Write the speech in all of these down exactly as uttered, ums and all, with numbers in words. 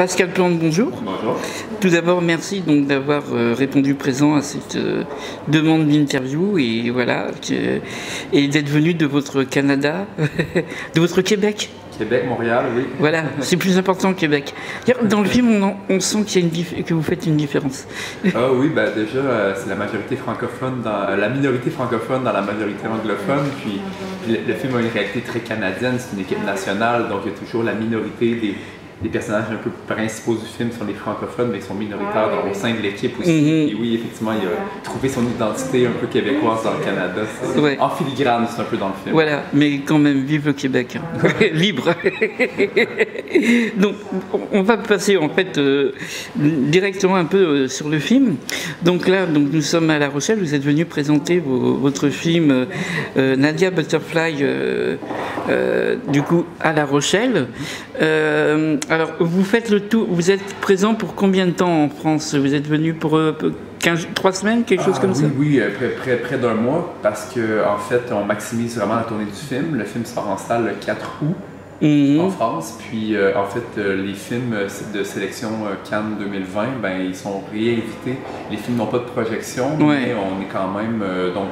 Pascal Plante, bonjour. Bonjour. Tout d'abord, merci donc d'avoir euh, répondu présent à cette euh, demande d'interview et voilà que, et d'être venu de votre Canada, de votre Québec. Québec, Montréal, oui. Voilà, c'est plus important que Québec. Dans le film, on, on sent qu'il y a une dif que vous faites une différence. Ah oui, bah déjà, euh, c'est la majorité francophone, dans, la minorité francophone dans la majorité anglophone. Puis le, le film a une réalité très canadienne, c'est une équipe nationale, donc il y a toujours la minorité des les personnages un peu principaux du film sont les francophones, mais ils sont minoritaires dans, au sein de l'équipe aussi. Mm-hmm. Et oui, effectivement, il a trouvé son identité un peu québécoise dans le Canada. Ouais. En filigrane, c'est un peu dans le film. Voilà, mais quand même, vive le Québec. Hein. Libre. Donc, on va passer en fait euh, directement un peu euh, sur le film. Donc là, donc, nous sommes à La Rochelle. Vous êtes venu présenter vos, votre film euh, Nadia Butterfly, euh, euh, du coup, à La Rochelle. Euh, Alors, vous faites le tout, vous êtes présent pour combien de temps en France? Vous êtes venu pour euh, quinze, trois semaines, quelque chose ah, comme oui, ça? Oui, oui, près, près d'un mois, parce qu'en en fait, on maximise vraiment la tournée du film. Le film sort en salle le quatre août mm-hmm. en France. Puis, euh, en fait, euh, les films de sélection Cannes deux mille vingt, ben, ils sont réinvités. Les films n'ont pas de projection, ouais. mais on est quand même... Euh, donc,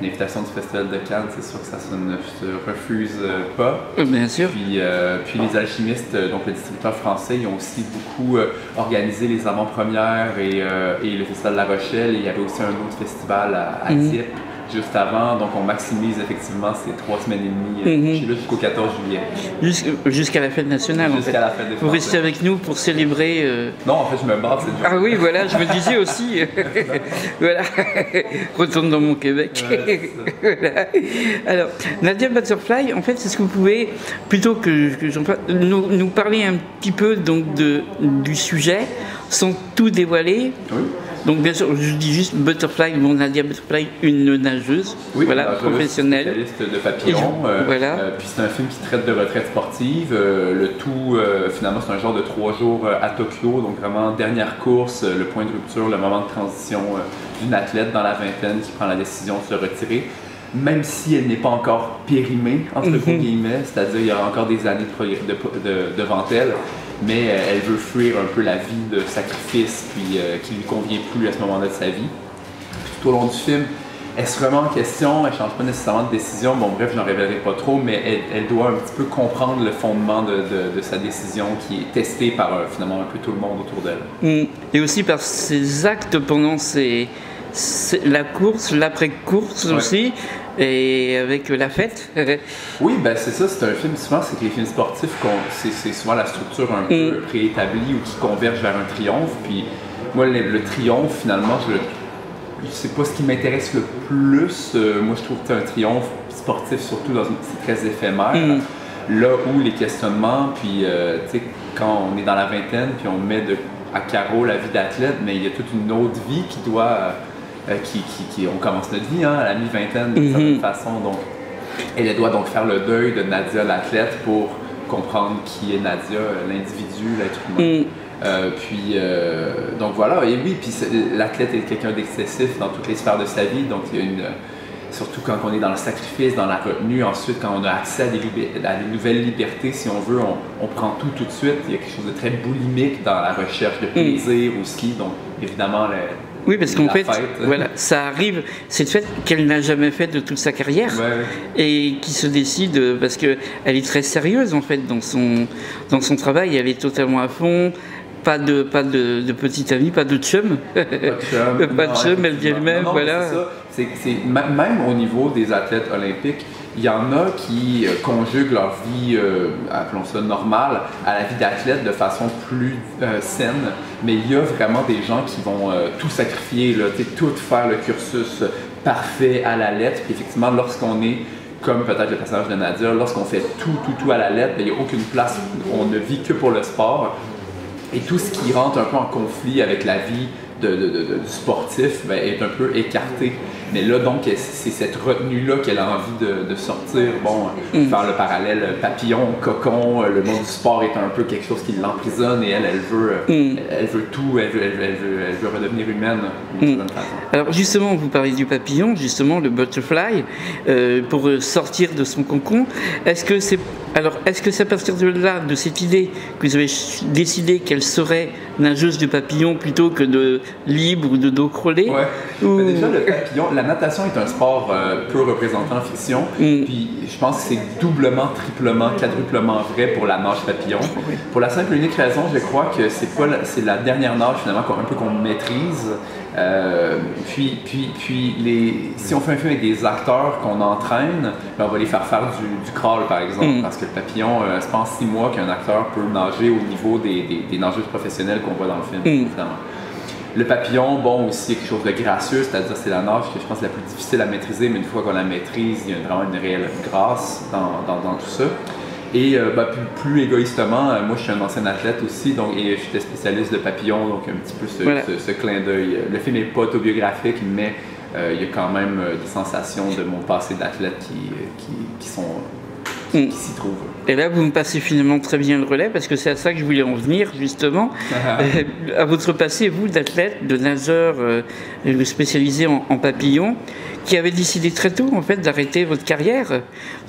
l'invitation du Festival de Cannes, c'est sûr que ça se ne se refuse pas. Bien sûr. Puis, euh, puis les alchimistes, donc les distributeurs français, ils ont aussi beaucoup euh, organisé les avant-premières et, euh, et le Festival de La Rochelle. Et il y avait aussi un autre festival à, à mmh. Dieppe juste avant, donc on maximise effectivement ces trois semaines et demie mm-hmm. jusqu'au quatorze juillet. Jusqu'à la fête nationale. Jusqu'à en fait. la fête des Français. Vous restez avec nous pour célébrer. Euh... Non, en fait, je me barre. Ah oui, voilà, je me disais aussi. Voilà, retourne dans mon Québec. Ouais, voilà. Alors, Nadia Butterfly, en fait, c'est ce que vous pouvez, plutôt que, que j'en parle, nous, nous parler un petit peu donc de, du sujet, sans tout dévoiler. Oui. Donc bien sûr, je dis juste Butterfly, bon, Nadia Butterfly, une nageuse, oui, voilà, professionnelle. Spécialiste de papillons, euh, voilà. euh, puis c'est un film qui traite de retraite sportive, euh, le tout, euh, finalement c'est un genre de trois jours euh, à Tokyo, donc vraiment dernière course, euh, le point de rupture, le moment de transition euh, d'une athlète dans la vingtaine qui prend la décision de se retirer, même si elle n'est pas encore périmée, entre mm-hmm. guillemets, c'est-à-dire il y a encore des années de de, de, devant elle. Mais elle veut fuir un peu la vie de sacrifice puis, euh, qui ne lui convient plus à ce moment-là de sa vie. Puis, tout au long du film, elle se remet en question, elle ne change pas nécessairement de décision. Bon bref, je n'en révélerai pas trop, mais elle, elle doit un petit peu comprendre le fondement de, de, de sa décision qui est testée par euh, finalement un peu tout le monde autour d'elle. Mmh. Et aussi par ses actes pendant ses... la course, l'après-course ouais. aussi, et avec la fête. Oui, ben c'est ça, c'est un film, souvent c'est que les films sportifs, c'est souvent la structure un mm. peu préétablie ou qui converge vers un triomphe, puis moi le, le triomphe finalement, je, je sais pas ce qui m'intéresse le plus, euh, moi je trouve que c'est un triomphe sportif, surtout dans une petite très éphémère, mm. là où les questionnements, puis euh, tu sais, quand on est dans la vingtaine, puis on met de, à carreau la vie d'athlète, mais il y a toute une autre vie qui doit... Euh, Qui, qui, qui, on commence notre vie hein, à la mi-vingtaine de certaine mm-hmm. façon, donc elle doit donc faire le deuil de Nadia l'athlète pour comprendre qui est Nadia, l'individu, l'être humain. Mm. Euh, puis euh, donc voilà, et oui, puis l'athlète est quelqu'un d'excessif dans toutes les sphères de sa vie, donc il y a une, surtout quand on est dans le sacrifice, dans la retenue, ensuite quand on a accès à des, à des nouvelles libertés, si on veut, on, on prend tout tout de suite, il y a quelque chose de très boulimique dans la recherche de plaisir mm. aussi, donc évidemment, le, oui, parce qu'en fait, fête. Voilà, ça arrive, c'est le fait qu'elle n'a jamais fait de toute sa carrière ouais. et qui se décide, parce qu'elle est très sérieuse en fait dans son, dans son travail, elle est totalement à fond, pas de, pas de, de petite amie, pas de chum, pas de chum, pas de chum non, elle vient elle-même, voilà. C'est ça, c'est, c'est, même au niveau des athlètes olympiques, il y en a qui euh, conjuguent leur vie, euh, appelons ça normale, à la vie d'athlète de façon plus euh, saine. Mais il y a vraiment des gens qui vont euh, tout sacrifier, là, tout faire le cursus parfait à la lettre. Puis effectivement, lorsqu'on est, comme peut-être le personnage de Nadia, lorsqu'on fait tout, tout, tout à la lettre, bien, il n'y a aucune place, on ne vit que pour le sport. Et tout ce qui rentre un peu en conflit avec la vie de, de, de, de sportif ben, est un peu écartée. Mais là, donc, c'est cette retenue-là qu'elle a envie de, de sortir. Bon, mm. faire le parallèle papillon, cocon, le monde du sport est un peu quelque chose qui l'emprisonne et elle, elle veut, mm. elle veut tout, elle veut, elle veut, elle veut, elle veut redevenir humaine. Mm. Alors justement, vous parlez du papillon, justement, le butterfly, euh, pour sortir de son cocon. Est-ce que c'est... Alors, est-ce que c'est à partir de là, de cette idée, que vous avez décidé qu'elle serait nageuse du papillon plutôt que de libre ou de dos crawlé? Ouais. Ou... Déjà, le papillon, la natation est un sport euh, peu représenté en fiction, mm. puis je pense que c'est doublement, triplement, quadruplement vrai pour la nage papillon. Oui. Pour la simple et unique raison, je crois que c'est pas la, c'est la dernière nage finalement qu'on, un peu qu'on maîtrise. Euh, puis, puis, puis les, si on fait un film avec des acteurs qu'on entraîne, ben on va les faire faire du, du crawl par exemple, mm. parce que le papillon, euh, je pense six mois qu'un acteur peut nager au niveau des, des, des nageuses professionnelles qu'on voit dans le film, mm. finalement. Le papillon, bon, aussi quelque chose de gracieux, c'est-à-dire c'est la nage que je pense la plus difficile à maîtriser, mais une fois qu'on la maîtrise, il y a vraiment une réelle grâce dans, dans, dans tout ça. Et euh, bah, plus, plus égoïstement, euh, moi je suis un ancien athlète aussi, donc, et j'étais spécialiste de papillon, donc un petit peu ce, voilà. ce, ce clin d'œil. Le film n'est pas autobiographique, mais euh, il y a quand même euh, des sensations de mon passé d'athlète qui, qui, qui sont... qui s'y trouve. Et là, vous me passez finalement très bien le relais, parce que c'est à ça que je voulais en venir, justement. À votre passé, vous, d'athlète, de nageur euh, spécialisé en, en papillon, qui avez décidé très tôt, en fait, d'arrêter votre carrière.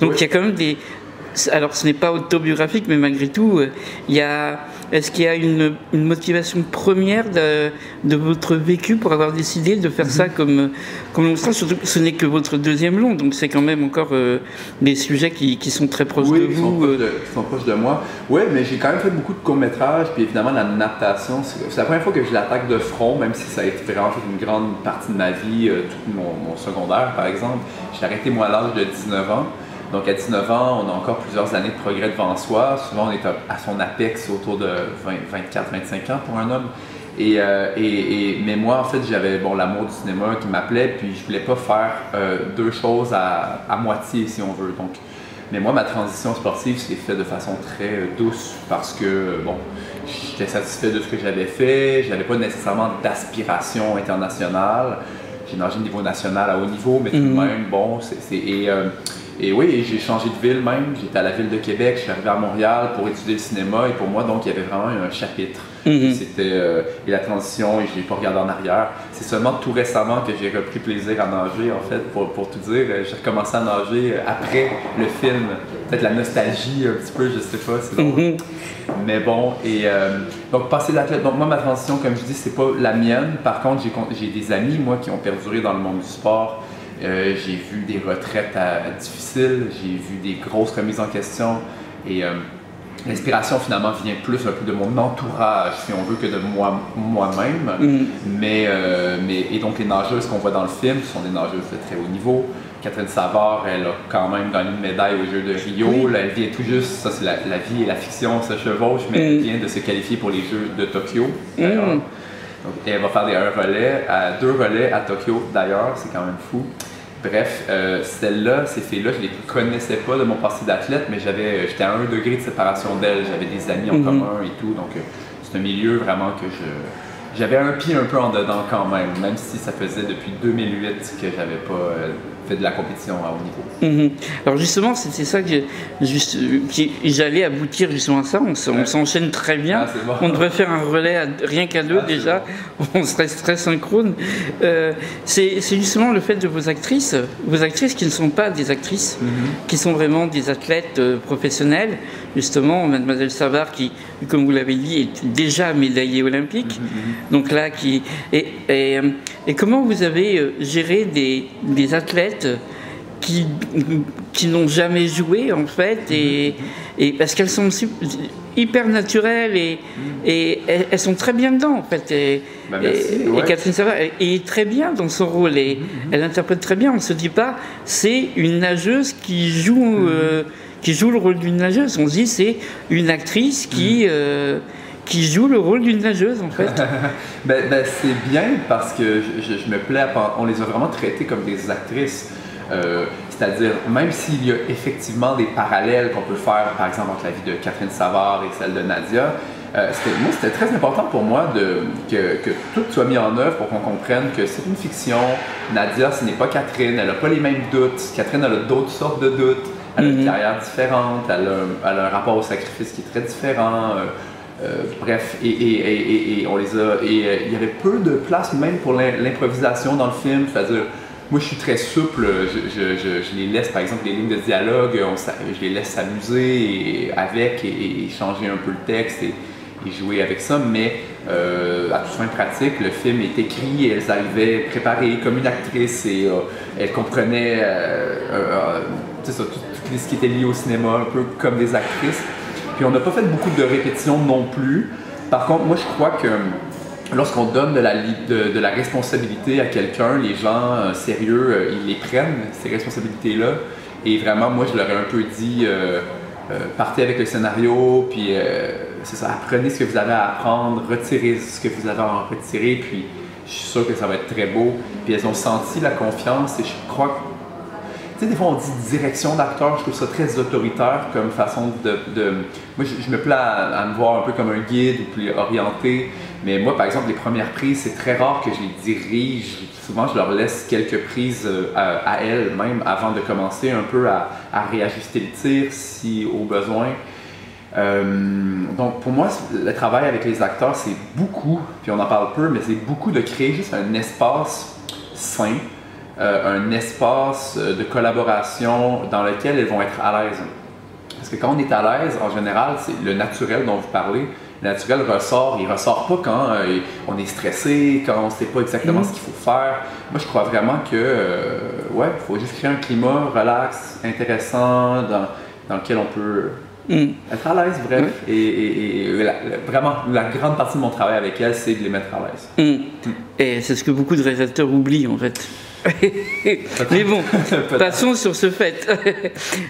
Donc, oui. Il y a quand même des... Alors, ce n'est pas autobiographique, mais malgré tout, il y a... Est-ce qu'il y a une, une motivation première de, de votre vécu pour avoir décidé de faire ça comme, comme long métrage? Surtout que ce n'est que votre deuxième long, donc c'est quand même encore euh, des sujets qui, qui sont très proches oui, de vous. Oui, qui sont proches de moi. Oui, mais j'ai quand même fait beaucoup de courts-métrages, puis évidemment la natation, c'est la première fois que je l'attaque de front, même si ça a été vraiment une grande partie de ma vie, euh, tout mon, mon secondaire par exemple. J'ai arrêté moi à l'âge de dix-neuf ans. Donc à dix-neuf ans, on a encore plusieurs années de progrès devant soi. Souvent, on est à son apex autour de vingt, vingt-quatre, vingt-cinq ans pour un homme. Et, euh, et, et, mais moi, en fait, j'avais bon, l'amour du cinéma qui m'appelait, puis je voulais pas faire euh, deux choses à, à moitié, si on veut. Donc. Mais moi, ma transition sportive s'est faite de façon très douce parce que, bon, j'étais satisfait de ce que j'avais fait. J'avais pas nécessairement d'aspiration internationale. J'ai nagé au niveau national à haut niveau, mais tout de mmh. même, bon, c'est... Et, euh, Et oui, j'ai changé de ville même, j'étais à la ville de Québec, je suis arrivé à Montréal pour étudier le cinéma et pour moi, donc, il y avait vraiment un chapitre. Mm-hmm. C'était euh, et la transition, et je n'ai pas regardé en arrière. C'est seulement tout récemment que j'ai repris plaisir à nager, en fait, pour, pour tout dire. J'ai recommencé à nager après le film. Peut-être la nostalgie un petit peu, je sais pas, c'est drôle. Mm-hmm. Mais bon, et euh, donc, passer d'athlète. Donc, moi, ma transition, comme je dis, c'est pas la mienne. Par contre, j'ai des amis, moi, qui ont perduré dans le monde du sport. Euh, j'ai vu des retraites à, à difficiles, j'ai vu des grosses remises en question et euh, l'inspiration finalement vient plus un peu de mon entourage, si on veut, que de moi, moi-même. Mm. Mais, euh, mais, et donc les nageuses qu'on voit dans le film, ce sont des nageuses de très haut niveau. Katerine Savard, elle a quand même gagné une médaille aux Jeux de Rio. Là, elle vient tout juste, ça c'est la, la vie et la fiction se chevauchent, mais mm. elle vient de se qualifier pour les Jeux de Tokyo. Mm. Donc, et elle va faire des un relais, à, deux relais à Tokyo d'ailleurs, c'est quand même fou. Bref, euh, celle-là, ces filles-là, je les connaissais pas de mon passé d'athlète, mais j'avais, j'étais à un degré de séparation d'elles, j'avais des amis en mm-hmm. commun et tout, donc euh, c'est un milieu vraiment que je... J'avais un pied un peu en dedans quand même, même si ça faisait depuis deux mille huit que j'avais pas... Euh, de la compétition à haut niveau. Mmh. Alors justement, c'est ça que j'allais aboutir justement à ça. On s'enchaîne ouais. très bien. Ah, bon. On devrait faire un relais à, rien qu'à deux ah, déjà. Bon. On serait très synchrone. Euh, c'est justement le fait de vos actrices, vos actrices qui ne sont pas des actrices, mmh. qui sont vraiment des athlètes euh, professionnels. Justement, Mademoiselle Savard qui, comme vous l'avez dit, est déjà médaillée olympique. Mmh. Donc là, qui et, et, et comment vous avez géré des, des athlètes qui, qui n'ont jamais joué en fait et, et parce qu'elles sont hyper naturelles et, et elles sont très bien dedans en fait et, ben merci, et, ouais. et Katerine Savard est très bien dans son rôle et mm-hmm. elle interprète très bien, on se dit pas c'est une nageuse qui joue mm-hmm. euh, qui joue le rôle d'une nageuse, on se dit c'est une actrice qui mm-hmm. euh, qui joue le rôle d'une nageuse, en fait. ben, ben, c'est bien parce que je, je me plais à penser, on les a vraiment traitées comme des actrices. Euh, C'est-à-dire, même s'il y a effectivement des parallèles qu'on peut faire, par exemple, entre la vie de Katerine Savard et celle de Nadia, Euh, moi, c'était très important pour moi de, que, que tout soit mis en œuvre pour qu'on comprenne que c'est une fiction. Nadia, ce n'est pas Katerine, elle n'a pas les mêmes doutes. Catherine, elle a d'autres sortes de doutes. Elle a une mm-hmm. carrière différente, elle a, elle a un rapport au sacrifice qui est très différent. Euh, euh, bref, et, et, et, et, et on les a. Et euh, il y avait peu de place même pour l'improvisation dans le film. C'est-à-dire, moi, je suis très souple, je, je, je, je les laisse, par exemple, les lignes de dialogue, on, je les laisse s'amuser et, avec et, et changer un peu le texte et, et jouer avec ça, mais euh, à toute fin pratique, le film est écrit et elles arrivaient préparées comme une actrice et euh, elles comprenaient euh, euh, tout, ça, tout ce qui était lié au cinéma, un peu comme des actrices. Puis on n'a pas fait beaucoup de répétitions non plus. Par contre, moi, je crois que lorsqu'on donne de la, de, de la responsabilité à quelqu'un, les gens euh, sérieux, euh, ils les prennent, ces responsabilités-là. Et vraiment, moi, je leur ai un peu dit, euh, euh, partez avec le scénario, puis euh, c'est ça, apprenez ce que vous avez à apprendre, retirez ce que vous avez à en retirer, puis je suis sûr que ça va être très beau. Puis elles ont senti la confiance et je crois que... Tu sais, des fois, on dit direction d'acteur, je trouve ça très autoritaire comme façon de... de... Moi, je, je me plais à, à me voir un peu comme un guide ou plus orienté. Mais moi, par exemple, les premières prises, c'est très rare que je les dirige. Souvent, je leur laisse quelques prises à, à elles-mêmes avant de commencer un peu à, à réajuster le tir, si au besoin. Euh, donc, pour moi, le travail avec les acteurs, c'est beaucoup, puis on en parle peu, mais c'est beaucoup de créer juste un espace sain, euh, un espace de collaboration dans lequel elles vont être à l'aise. Parce que quand on est à l'aise, en général, c'est le naturel dont vous parlez. Le naturel ressort, il ressort pas quand euh, on est stressé, quand on sait pas exactement mmh. ce qu'il faut faire. Moi, je crois vraiment que, euh, ouais, il faut juste créer un climat relax, intéressant, dans, dans lequel on peut mmh. être à l'aise, bref. Mmh. Et, et, et la, vraiment, la grande partie de mon travail avec elles, c'est de les mettre à l'aise. Mmh. Mmh. Et c'est ce que beaucoup de réalisateurs oublient, en fait. Mais bon, passons sur ce fait.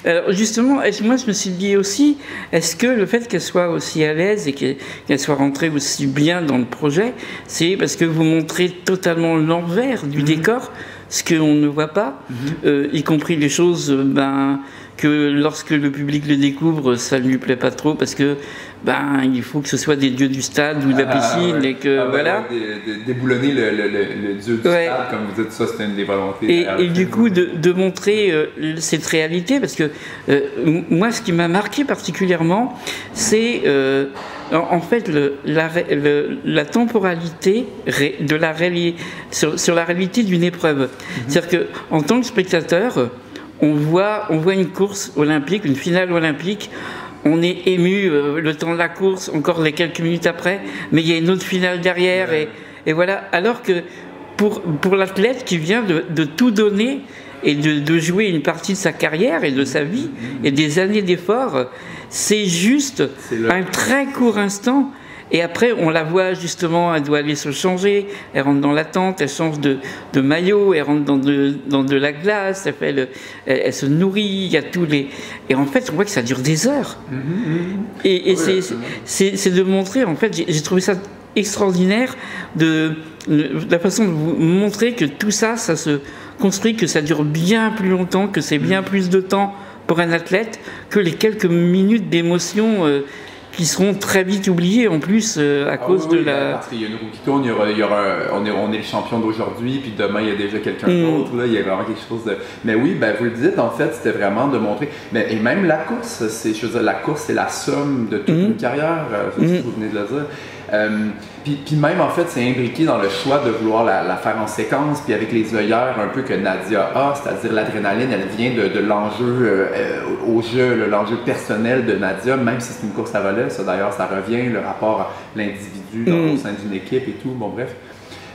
Alors justement, moi je me suis dit aussi, est-ce que le fait qu'elle soit aussi à l'aise et qu'elle soit rentrée aussi bien dans le projet, c'est parce que vous montrez totalement l'envers du mmh. décor, ce qu'on ne voit pas, mmh. euh, y compris les choses ben, que lorsque le public le découvre, ça ne lui plaît pas trop parce que ben, il faut que ce soit des dieux du stade ou de la piscine ah, ouais. et que ah, voilà. Déboulonner le, le, le, le dieu du ouais. stade, comme vous dites, ça c'était une des volontés. Et, et du coup de, de montrer euh, cette réalité, parce que euh, moi ce qui m'a marqué particulièrement, c'est euh, en, en fait le, la, le, la temporalité de la réalité sur, sur la réalité d'une épreuve. Mm-hmm. C'est-à-dire qu'en tant que spectateur, on voit, on voit une course olympique, une finale olympique. On est ému euh, le temps de la course, encore les quelques minutes après, mais il y a une autre finale derrière. Ouais. Et, et voilà. Alors que pour, pour l'athlète qui vient de, de tout donner et de, de jouer une partie de sa carrière et de sa vie et des années d'efforts, c'est juste un très court instant. Et après, on la voit justement, elle doit aller se changer, elle rentre dans la tente, elle change de, de maillot, elle rentre dans de, dans de la glace, elle, fait le, elle, elle se nourrit, il y a tous les... Et en fait, on voit que ça dure des heures. Mmh, mmh. Et, et oui, c'est de montrer, en fait, j'ai trouvé ça extraordinaire, de, de la façon de vous montrer que tout ça, ça se construit, que ça dure bien plus longtemps, que c'est bien mmh. plus de temps pour un athlète que les quelques minutes d'émotion... Euh, qui seront très vite oubliés en plus euh, à ah cause oui, de oui, la... Parce qu'il y a une roue qui tourne, il y aura, il y aura, on, est, on est le champion d'aujourd'hui, puis demain il y a déjà quelqu'un mm. d'autre, là, il y a vraiment quelque chose de... Mais oui, ben, vous le dites, en fait, c'était vraiment de montrer... Mais, et même la course, je veux dire, la course c'est la somme de toute mm. une carrière, mm. si vous venez de le dire. Euh, puis, puis même, en fait, c'est imbriqué dans le choix de vouloir la, la faire en séquence, puis avec les œillères un peu que Nadia a, c'est-à-dire l'adrénaline, elle vient de, de l'enjeu euh, au jeu, l'enjeu personnel de Nadia, même si c'est une course à relais, ça d'ailleurs, ça revient, le rapport à l'individu mm. au sein d'une équipe et tout, bon bref.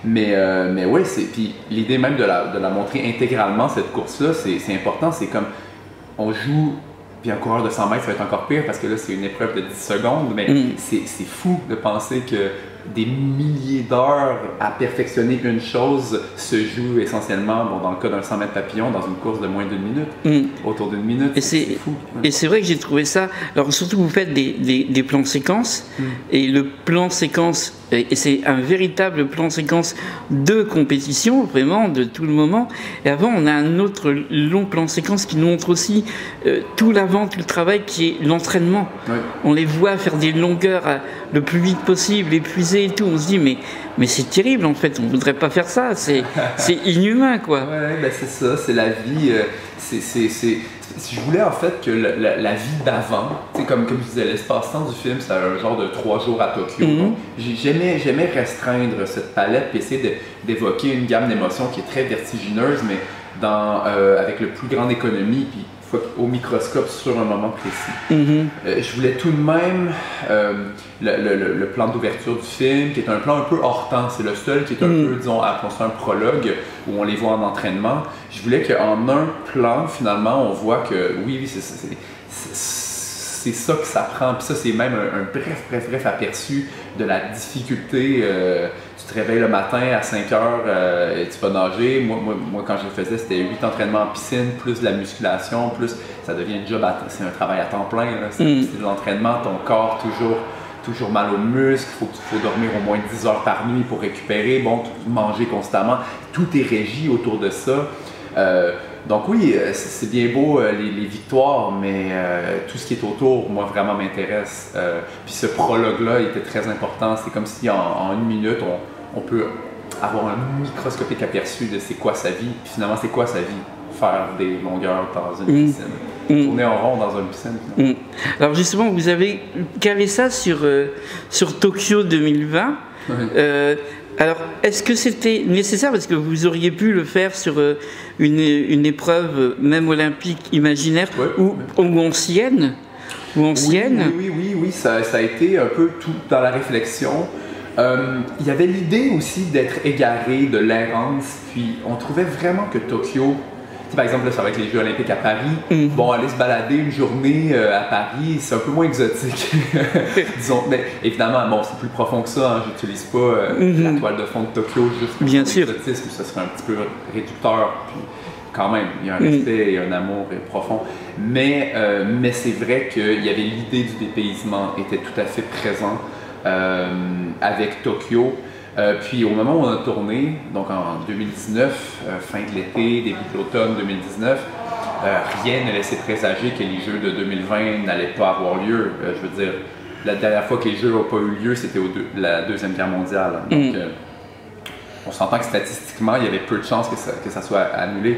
Mais, euh, mais oui, puis l'idée même de la, de la montrer intégralement, cette course-là, c'est important, c'est comme, on joue... Puis un coureur de cent mètres, ça va être encore pire parce que là, c'est une épreuve de dix secondes, mais mm. c'est fou de penser que des milliers d'heures à perfectionner une chose se joue essentiellement, bon, dans le cas d'un cent mètres papillon, dans une course de moins d'une minute, mm. autour d'une minute, c'est fou. Et c'est vrai que j'ai trouvé ça, alors surtout vous faites des, des, des plans séquences, mm. et le plan séquence, et c'est un véritable plan séquence de compétition, vraiment, de tout le moment, et avant on a un autre long plan séquence qui nous montre aussi euh, tout l'avant, tout le travail qui est l'entraînement, oui. on les voit faire des longueurs à le plus vite possible, épuisé et tout. On se dit, mais, mais c'est terrible en fait, on ne voudrait pas faire ça, c'est inhumain quoi. Ouais, ben c'est ça, c'est la vie. Euh, c'est, c'est, c'est... Je voulais en fait que la, la, la vie d'avant, comme, comme je disais, l'espace-temps du film, c'est un genre de trois jours à Tokyo. Mm-hmm. J'aimais, j'aimais restreindre cette palette et essayer d'évoquer une gamme d'émotions qui est très vertigineuse, mais dans, euh, avec le plus grande économie, puis au microscope sur un moment précis. Mm-hmm. euh, je voulais tout de même euh, le, le, le plan d'ouverture du film, qui est un plan un peu hors temps, c'est le seul qui est un mm-hmm. peu, disons, à construire un prologue où on les voit en entraînement. Je voulais qu'en un plan, finalement, on voit que oui, oui, c'est ça que ça prend. Puis ça, c'est même un, un bref, bref, bref aperçu de la difficulté. Euh, tu te réveilles le matin à cinq heures euh, et tu vas nager. Moi, moi, moi quand je le faisais, c'était huit entraînements en piscine, plus de la musculation, plus ça devient une job, c'est un travail à temps plein. C'est mm. de l'entraînement, ton corps toujours, toujours mal aux muscles, il faut, faut dormir au moins dix heures par nuit pour récupérer, bon, manger constamment, tout est régi autour de ça. Euh, donc oui, c'est bien beau euh, les, les victoires, mais euh, tout ce qui est autour, moi, vraiment m'intéresse. Euh, puis ce prologue-là, il était très important. C'est comme si en, en une minute, on on peut avoir un microscopique aperçu de c'est quoi sa vie, puis finalement c'est quoi sa vie, faire des longueurs dans une mmh. piscine, mmh. tourner en rond dans une piscine. Mmh. Alors justement, vous avez calé ça sur, euh, sur Tokyo deux mille vingt, oui. euh, alors est-ce que c'était nécessaire, parce que vous auriez pu le faire sur euh, une, une épreuve, même olympique, imaginaire, oui. ou où on s'y aime, où on s'y aime. Oui, oui, oui, oui, ça, ça a été un peu tout dans la réflexion. Euh, il y avait l'idée aussi d'être égaré, de l'errance, puis on trouvait vraiment que Tokyo, par exemple là, avec les Jeux olympiques à Paris, mm. bon, aller se balader une journée euh, à Paris, c'est un peu moins exotique, disons, mais évidemment, bon, c'est plus profond que ça, hein, j'utilise pas euh, mm -hmm. la toile de fond de Tokyo juste pour l'exotisme, ça serait un petit peu réducteur, puis quand même, il y a un respect et un amour profond, mais, euh, mais c'est vrai qu'il y avait l'idée du dépaysement, était tout à fait présent. Euh, avec Tokyo. Euh, puis au moment où on a tourné, donc en deux mille dix-neuf, euh, fin de l'été, début de l'automne deux mille dix-neuf, euh, rien ne laissait présager que les Jeux de deux mille vingt n'allaient pas avoir lieu. Euh, je veux dire, la dernière fois que les Jeux n'ont pas eu lieu, c'était deux, la Deuxième Guerre mondiale. Hein, donc, mm. euh, on s'entend que statistiquement, il y avait peu de chances que ça, que ça soit annulé.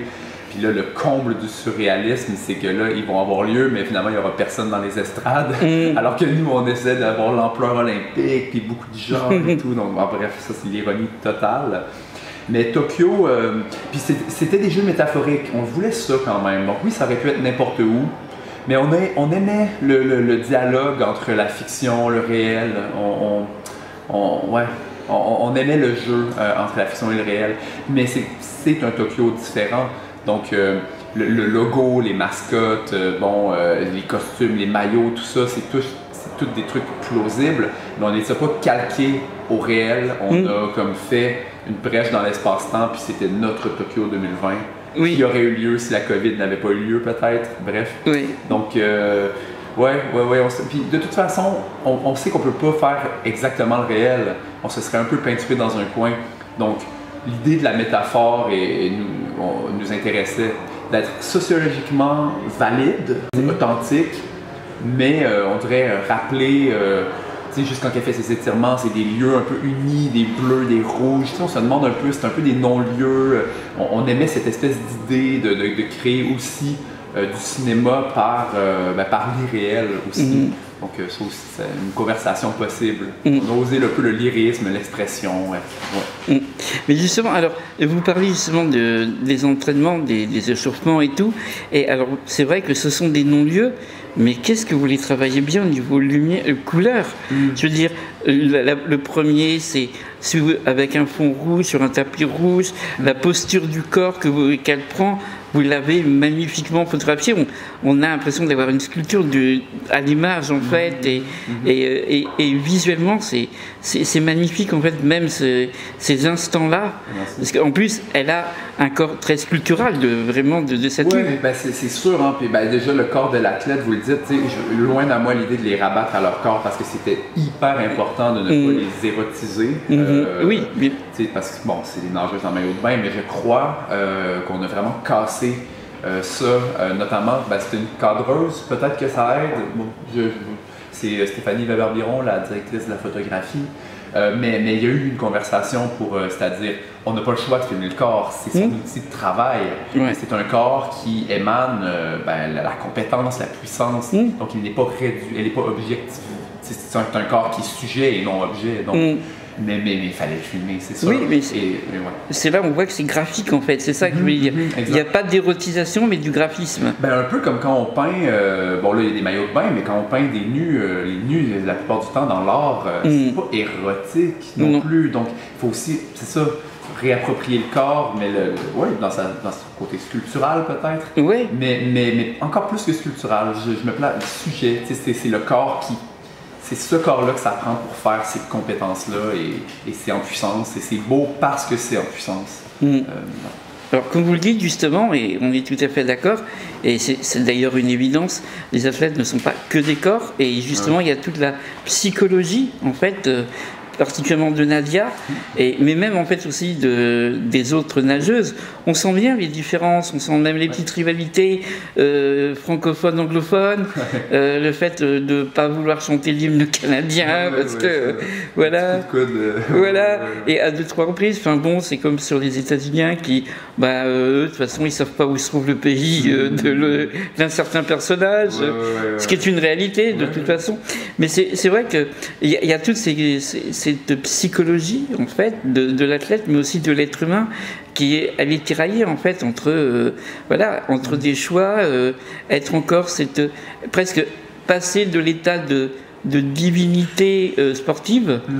Puis là, le comble du surréalisme, c'est que là, ils vont avoir lieu, mais finalement, il n'y aura personne dans les estrades. Mm. Alors que nous, on essaie d'avoir l'ampleur olympique, puis beaucoup de gens et tout. Donc, en bref, ça, c'est l'ironie totale. Mais Tokyo, euh, puis c'était des jeux métaphoriques. On voulait ça quand même. Donc oui, ça aurait pu être n'importe où. Mais on, est, on aimait le, le, le dialogue entre la fiction, le réel. On, on, on, ouais, on, on aimait le jeu euh, entre la fiction et le réel. Mais c'est un Tokyo différent. Donc, euh, le, le logo, les mascottes, euh, bon, euh, les costumes, les maillots, tout ça, c'est tout, tout des trucs plausibles, mais on ne les a pas calqués au réel. On mm. a comme fait une brèche dans l'espace-temps, puis c'était notre Tokyo deux mille vingt. Oui. Qui aurait eu lieu si la COVID n'avait pas eu lieu, peut-être. Bref. Oui. Donc, euh, ouais, ouais, ouais. On, puis de toute façon, on, on sait qu'on ne peut pas faire exactement le réel. On se serait un peu peinturé dans un coin. Donc, l'idée de la métaphore et, et nous, on, nous intéressait d'être sociologiquement valide, mmh. authentique, mais euh, on devrait rappeler, euh, tu sais, juste quand elle fait ses étirements, c'est des lieux un peu unis, des bleus, des rouges, tu sais, on se demande un peu, c'est un peu des non-lieux, on, on aimait cette espèce d'idée de, de, de créer aussi euh, du cinéma par, euh, ben, par l'irréel aussi. Mmh. Donc ça aussi, c'est une conversation possible. Mm. On a osé un peu le lyrisme, l'expression. Ouais. Ouais. Mm. Mais justement, alors, vous parlez justement de, des entraînements, des, des échauffements et tout. Et alors, c'est vrai que ce sont des non-lieux, mais qu'est-ce que vous les travaillez bien au niveau lumière, couleur. Mm. Je veux dire, la, la, le premier, c'est avec un fond rouge, sur un tapis rouge, mm. la posture du corps qu'elle qu prend. Vous l'avez magnifiquement photographié. On, on a l'impression d'avoir une sculpture de, à l'image, en fait. Et, mm-hmm. et, et, et visuellement, c'est magnifique, en fait, même ce, ces instants-là. Parce qu'en plus, elle a un corps très sculptural, de, vraiment, de, de cette. Oui, ben c'est sûr. Hein. Puis ben déjà, le corps de l'athlète, vous le dites, je, loin d'à moi l'idée de les rabattre à leur corps, parce que c'était hyper important de ne mm-hmm. pas les érotiser. Mm-hmm. euh, oui. Parce que, bon, c'est des nageuses en maillot de bain, mais je crois euh, qu'on a vraiment cassé Euh, ça, euh, notamment, ben, c'était une cadreuse, peut-être que ça aide. Bon, je, je, c'est Stéphanie Weber-Biron, la directrice de la photographie. Euh, mais, mais il y a eu une conversation pour, euh, c'est-à-dire, on n'a pas le choix de filmer le corps, c'est son mmh. outil de travail. Oui. C'est un corps qui émane euh, ben, la, la compétence, la puissance, mmh. donc il n'est pas réduit, elle n'est pas objective. C'est un, un corps qui est sujet et non objet. Donc, mmh. Mais il fallait le filmer, c'est ça. Oui, mais c'est ouais. là où on voit que c'est graphique en fait, c'est ça que mmh, je voulais dire. Mmh, il n'y a pas d'érotisation mais du graphisme. Ben, un peu comme quand on peint, euh, bon là il y a des maillots de bain, mais quand on peint des nus, euh, les nus la plupart du temps dans l'art, euh, mmh. c'est pas érotique non, non plus. Donc il faut aussi, c'est ça, réapproprier le corps, mais le, le, ouais, dans, sa, dans son côté sculptural peut-être. Oui. Mais, mais, mais encore plus que sculptural, je, je me place le sujet, c'est le corps qui... C'est ce corps-là que ça prend pour faire ces compétences-là et, et c'est en puissance et c'est beau parce que c'est en puissance. Mmh. Euh, Alors comme vous le dites justement, et on est tout à fait d'accord, et c'est d'ailleurs une évidence, les athlètes ne sont pas que des corps et justement mmh. il y a toute la psychologie en fait, euh, particulièrement de Nadia, et, mais même en fait aussi de, des autres nageuses. On sent bien les différences, on sent même les petites rivalités euh, francophones, anglophones, euh, le fait de ne pas vouloir chanter l'hymne canadien, ouais, parce ouais, que euh, voilà, de... voilà, et à deux trois reprises. Enfin bon, c'est comme sur les États-Unis qui, bah, euh, de toute façon, ils savent pas où se trouve le pays euh, de d'un certain personnage, ouais, ouais, ouais, ouais. ce qui est une réalité de ouais, toute ouais. façon. Mais c'est vrai que il y, y a toutes ces, ces, ces de psychologie en fait de, de l'athlète mais aussi de l'être humain qui est, elle est tiraillée en fait entre euh, voilà entre des choix euh, être encore cette euh, presque passer de l'état de, de divinité euh, sportive mmh.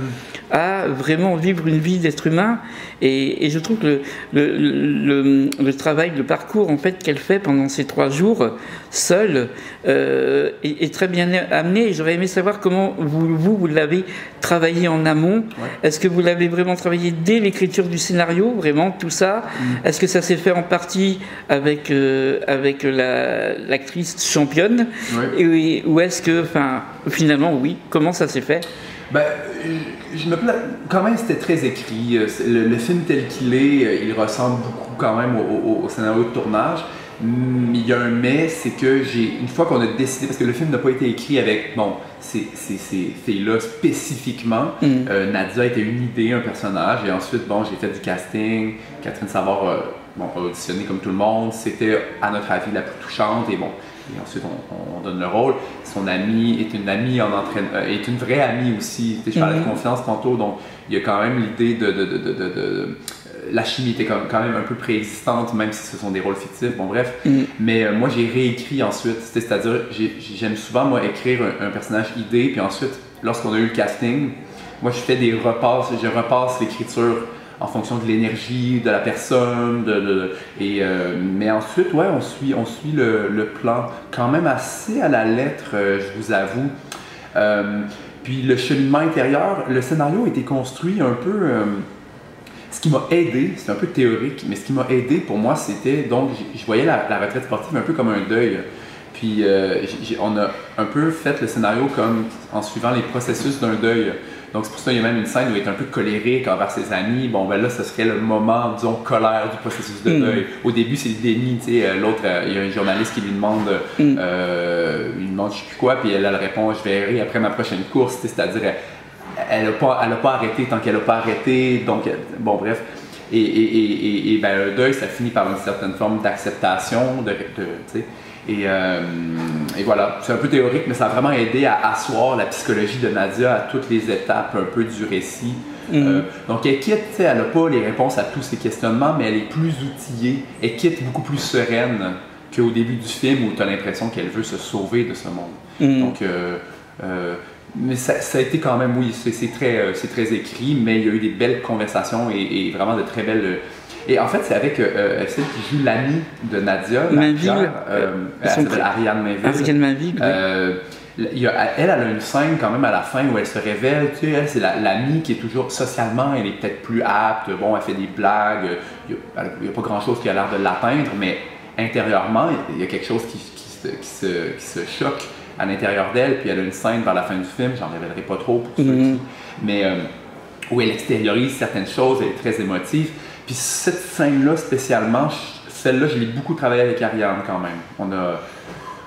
à vraiment vivre une vie d'être humain et, et je trouve que le, le, le, le travail, le parcours en fait qu'elle fait pendant ces trois jours seule euh, est, est très bien amené. J'aurais aimé savoir comment vous, vous, vous l'avez travaillé en amont. Ouais. Est-ce que vous l'avez vraiment travaillé dès l'écriture du scénario, vraiment tout ça mmh. Est-ce que ça s'est fait en partie avec, euh, avec la, l'actrice championne ouais. et, ou est-ce que fin, finalement oui, comment ça s'est fait? Ben, je me pla... quand même c'était très écrit, le, le film tel qu'il est, il ressemble beaucoup quand même au, au, au scénario de tournage, mais il y a un mais, c'est que j'ai, une fois qu'on a décidé, parce que le film n'a pas été écrit avec, bon, ces, ces, ces filles-là spécifiquement, mm. euh, Nadia était une idée, un personnage, et ensuite, bon, j'ai fait du casting, Katerine Savard euh, bon, a auditionné comme tout le monde, c'était à notre avis la plus touchante, et bon, et ensuite on, on donne le rôle. Son amie est une amie en entraînement, euh, est une vraie amie aussi. Je parlais de confiance tantôt, donc il y a quand même l'idée de, de, de, de, de, de... La chimie était quand même un peu préexistante, même si ce sont des rôles fictifs, bon bref. Mm. Mais euh, moi j'ai réécrit ensuite, c'est-à-dire j'aime souvent moi écrire un, un personnage idée, puis ensuite lorsqu'on a eu le casting, moi je fais des repasses, je repasse l'écriture en fonction de l'énergie, de la personne, de, de, et, euh, mais ensuite, ouais, on suit, on suit le, le plan quand même assez à la lettre, euh, je vous avoue. Euh, puis le cheminement intérieur, le scénario a été construit un peu, euh, ce qui m'a aidé, c'est un peu théorique, mais ce qui m'a aidé pour moi, c'était, donc, je voyais la, la retraite sportive un peu comme un deuil. Puis euh, on a un peu fait le scénario comme en suivant les processus d'un deuil. Donc c'est pour ça qu'il y a même une scène où il est un peu colérique envers ses amis. Bon ben là, ce serait le moment, disons, colère du processus de deuil. Mmh. Au début, c'est le déni, tu sais, l'autre, il y a un journaliste qui lui demande, mmh. euh, il demande je sais plus quoi, puis elle, elle répond, je verrai après ma prochaine course, c'est-à-dire, elle n'a pas, elle a pas arrêté tant qu'elle n'a pas arrêté, donc, bon bref. Et, et, et, et, et ben, le deuil, ça finit par une certaine forme d'acceptation, de, de, tu sais. Et, euh, et voilà, c'est un peu théorique, mais ça a vraiment aidé à asseoir la psychologie de Nadia à toutes les étapes un peu du récit. Mm-hmm. euh, donc elle quitte, elle n'a pas les réponses à tous ces questionnements, mais elle est plus outillée, elle quitte beaucoup plus sereine qu'au début du film où tu as l'impression qu'elle veut se sauver de ce monde. Mm-hmm. Donc, euh, euh, mais ça, ça a été quand même, oui, c'est très, euh, très écrit, mais il y a eu des belles conversations et, et vraiment de très belles... Euh, Et en fait, c'est avec euh, celle qui joue l'amie de Nadia, Maiville, euh, elle s'appelle Ariane Maiville. Ariane Maiville, oui. euh, elle, elle a une scène quand même à la fin où elle se révèle, tu sais, elle c'est l'amie la, qui est toujours socialement, elle est peut-être plus apte, bon, elle fait des blagues, il n'y a, a pas grand-chose qui a l'air de l'atteindre, mais intérieurement, il y a quelque chose qui, qui, se, qui, se, qui se choque à l'intérieur d'elle, puis elle a une scène vers la fin du film, j'en révélerai pas trop pour ceux mm-hmm. qui... Mais euh, où elle extériorise certaines choses, elle est très émotive. Puis cette scène-là spécialement, celle-là, je l'ai beaucoup travaillée avec Ariane quand même. On a,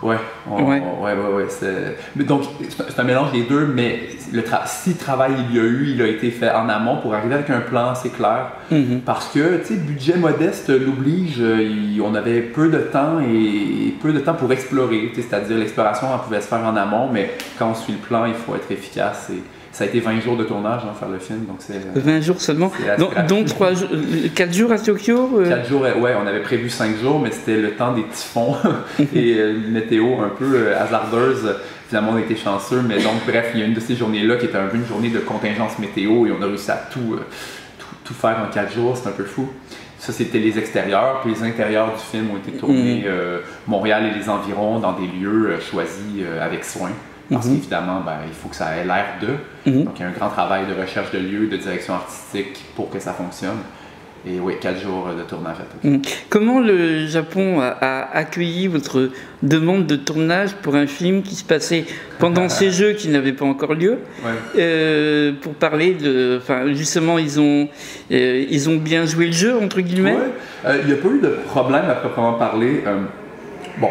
Ouais, on, ouais, on, ouais, ouais, ouais c'est... Mais donc, c'est un mélange des deux, mais le tra... si travail il y a eu, il a été fait en amont pour arriver avec un plan, c'est clair. Mm-hmm. Parce que, tu sais, budget modeste l'oblige, on avait peu de temps et peu de temps pour explorer. C'est-à-dire, l'exploration, elle pouvait se faire en amont, mais quand on suit le plan, il faut être efficace. Et... ça a été vingt jours de tournage, hein, faire le film, donc c'est... vingt jours seulement, donc quatre jours à Tokyo euh... quatre jours, ouais, on avait prévu cinq jours, mais c'était le temps des typhons et euh, une météo un peu euh, hasardeuse. Finalement, on a été chanceux, mais donc bref, il y a une de ces journées-là qui était un peu une journée de contingence météo et on a réussi à tout, euh, tout, tout faire en quatre jours, c'est un peu fou. Ça, c'était les extérieurs, puis les intérieurs du film ont été tournés, mmh. euh, Montréal et les environs, dans des lieux euh, choisis euh, avec soin. Parce mm-hmm. qu'évidemment, ben, il faut que ça ait l'air de. Mm-hmm. Donc, il y a un grand travail de recherche de lieux, de direction artistique pour que ça fonctionne. Et oui, quatre jours de tournage à Tokyo. Mm. Comment le Japon a accueilli votre demande de tournage pour un film qui se passait pendant ces Jeux qui n'avaient pas encore lieu? Ouais. euh, Pour parler de... Enfin, justement, ils ont, euh, ils ont bien joué le jeu, entre guillemets. Il ouais. n'y euh, a pas eu de problème à proprement parler. Euh, bon...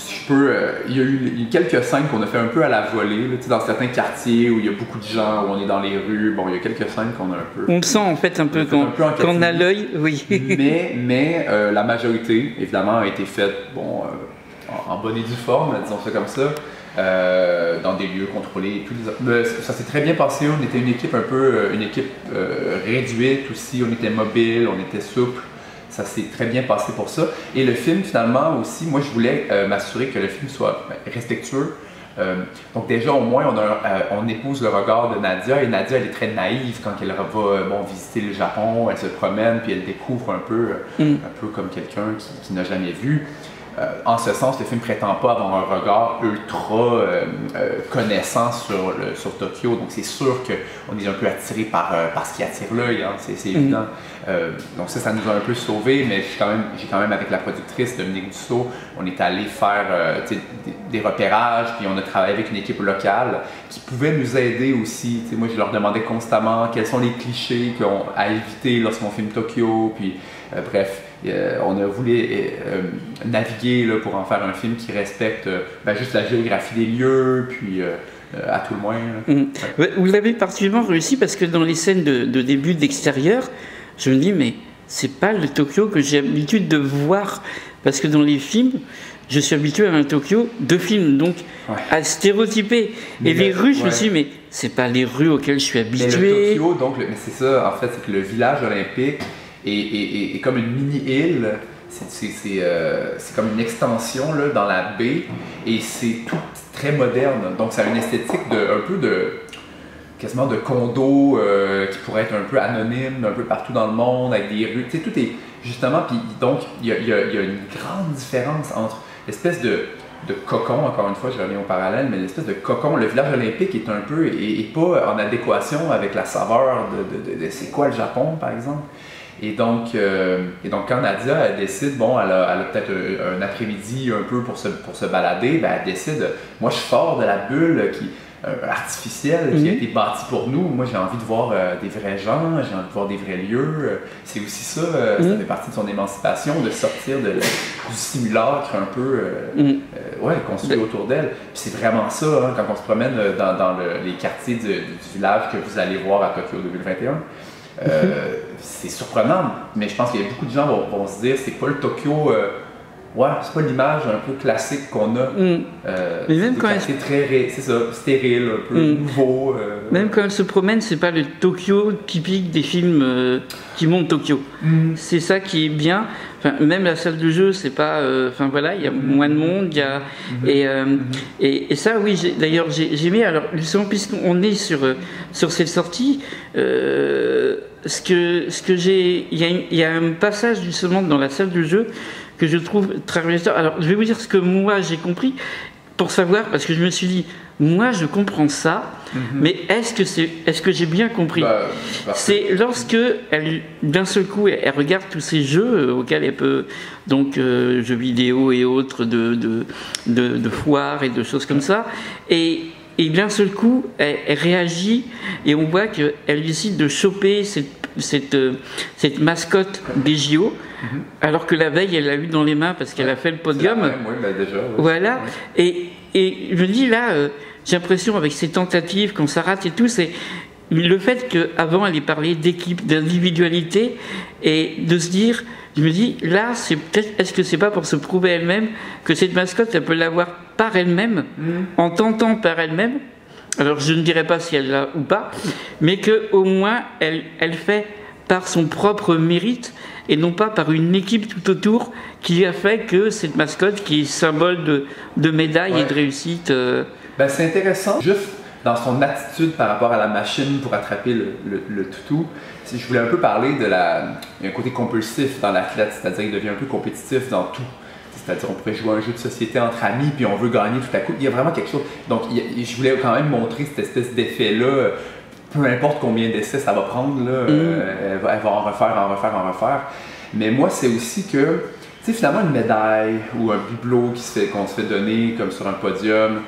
Si je peux, euh, il y a eu quelques scènes qu'on a fait un peu à la volée, là, dans certains quartiers où il y a beaucoup de gens, où on est dans les rues. Bon, il y a quelques scènes qu'on a un peu... On sent en fait un peu qu'on qu a l'œil, oui. Mais, mais euh, la majorité, évidemment, a été faite bon, euh, en, en bonne et due forme, disons ça comme ça, euh, dans des lieux contrôlés. Et tout les... Ça s'est très bien passé, on était une équipe un peu, une équipe euh, réduite aussi, on était mobile, on était souple. Ça s'est très bien passé pour ça. Et le film, finalement, aussi, moi, je voulais euh, m'assurer que le film soit respectueux. Euh, donc déjà, au moins, on, a, euh, on épouse le regard de Nadia. Et Nadia, elle est très naïve quand elle va bon, visiter le Japon. Elle se promène, puis elle découvre un peu, mm. un peu comme quelqu'un qui, qui n'a jamais vu. Euh, en ce sens, le film ne prétend pas avoir un regard ultra euh, euh, connaissant sur, le, sur Tokyo. Donc c'est sûr qu'on est un peu attiré par, euh, par ce qui attire l'œil, hein, c'est mm. évident. Euh, donc ça, ça nous a un peu sauvés, mais j'ai quand, quand même, avec la productrice Dominique Dussault, on est allé faire euh, des, des repérages, puis on a travaillé avec une équipe locale qui pouvait nous aider aussi. T'sais, moi, je leur demandais constamment quels sont les clichés qu'on, à éviter lorsqu'on filme Tokyo, puis euh, bref. Euh, on a voulu euh, naviguer là, pour en faire un film qui respecte euh, ben, juste la géographie des lieux, puis euh, euh, à tout le moins. Mmh. Ouais. Vous l'avez particulièrement réussi parce que dans les scènes de, de début d'extérieur, je me dis, mais c'est pas le Tokyo que j'ai l'habitude de voir. Parce que dans les films, je suis habitué à un Tokyo de film, donc ouais. à stéréotyper. Mais et les rues, je ouais. me suis dit, mais c'est pas les rues auxquelles je suis habitué. Mais le Tokyo, donc, c'est ça, en fait, c'est que le village olympique. Et, et, et, et comme une mini-île, c'est euh, comme une extension là, dans la baie, et c'est tout très moderne. Donc ça a une esthétique de, un peu de, quasiment de condo euh, qui pourrait être un peu anonyme, un peu partout dans le monde, avec des rues, tu sais, tout est justement, puis donc il y, y, y a une grande différence entre l'espèce de, de cocon, encore une fois, je reviens au parallèle, mais l'espèce de cocon, le village olympique est un peu, et, et pas en adéquation avec la saveur de, de, de, de c'est quoi le Japon, par exemple. Et donc, euh, et donc, quand Nadia, elle décide, bon, elle a, elle a peut-être un, un après-midi un peu pour se, pour se balader, ben elle décide, moi je sors de la bulle qui, euh, artificielle qui mm-hmm. a été bâtie pour nous, moi j'ai envie de voir euh, des vrais gens, j'ai envie de voir des vrais lieux, c'est aussi ça, euh, mm-hmm. ça fait partie de son émancipation, de sortir de, du simulacre un peu, euh, mm-hmm. euh, ouais, construit mm-hmm. autour d'elle, puis c'est vraiment ça, hein, quand on se promène dans, dans le, les quartiers du, du village que vous allez voir à Tokyo deux mille vingt et un. Euh, c'est surprenant, mais je pense qu'il y a beaucoup de gens qui vont, vont se dire c'est pas le Tokyo, euh, ouais, c'est pas l'image un peu classique qu'on a. Mm. Euh, mais même quand elle se... très, c'est ça, stérile, un peu mm. nouveau. Euh... Même quand elle se promène, c'est pas le Tokyo typique des films euh, qui montrent Tokyo. Mm. C'est ça qui est bien. Enfin, même la salle de jeu, c'est pas. Euh, enfin voilà, il y a moins de monde, il y a mm-hmm. et, euh, mm-hmm. et et ça, oui. D'ailleurs, j'ai j'ai aimé. Alors justement, puisqu'on est sur euh, sur cette sortie, euh, ce que ce que j'ai, il y a il y a un passage justement dans la salle de jeu que je trouve très révélateur. Alors je vais vous dire ce que moi j'ai compris pour savoir, parce que je me suis dit, moi je comprends ça, mm-hmm. mais est-ce que c'est est-ce que j'ai bien compris? Bah, c'est lorsque elle, d'un seul coup, elle, elle regarde tous ces jeux auxquels elle peut, donc euh, jeux vidéo et autres de de, de de foires et de choses comme ça, et et d'un seul coup elle, elle réagit et on voit qu'elle décide de choper cette cette cette mascotte des J O. Mm-hmm. Alors que la veille, elle l'a eu dans les mains parce qu'elle ouais. a fait le podium. Même, oui, bah déjà, oui. Voilà. Ouais. Et, et je dis là, euh, j'ai l'impression avec ces tentatives, quand ça rate et tout, c'est le fait qu'avant, elle ait parlé d'équipe, d'individualité, et de se dire, je me dis, là, c'est peut-être, est-ce que c'est pas pour se prouver elle-même que cette mascotte, elle peut l'avoir par elle-même, mmh. en tentant par elle-même, alors je ne dirais pas si elle l'a ou pas, mais qu'au moins, elle, elle fait par son propre mérite, et non pas par une équipe tout autour qui a fait que cette mascotte qui est symbole de, de médaille ouais. et de réussite. Euh... Ben, c'est intéressant. Juste dans son attitude par rapport à la machine pour attraper le, le, le toutou, je voulais un peu parler de la... Il y a un côté compulsif dans l'athlète, c'est-à-dire qu'il devient un peu compétitif dans tout. C'est-à-dire on pourrait jouer à un jeu de société entre amis, puis on veut gagner tout à coup. Il y a vraiment quelque chose. Donc il, je voulais quand même montrer cette espèce d'effet-là. Peu importe combien d'essais ça va prendre, là, mm. euh, elle, va, elle va en refaire, en refaire, en refaire. Mais moi, c'est aussi que, tu sais, finalement, une médaille ou un bibelot qui se fait, qu'on se fait donner comme sur un podium,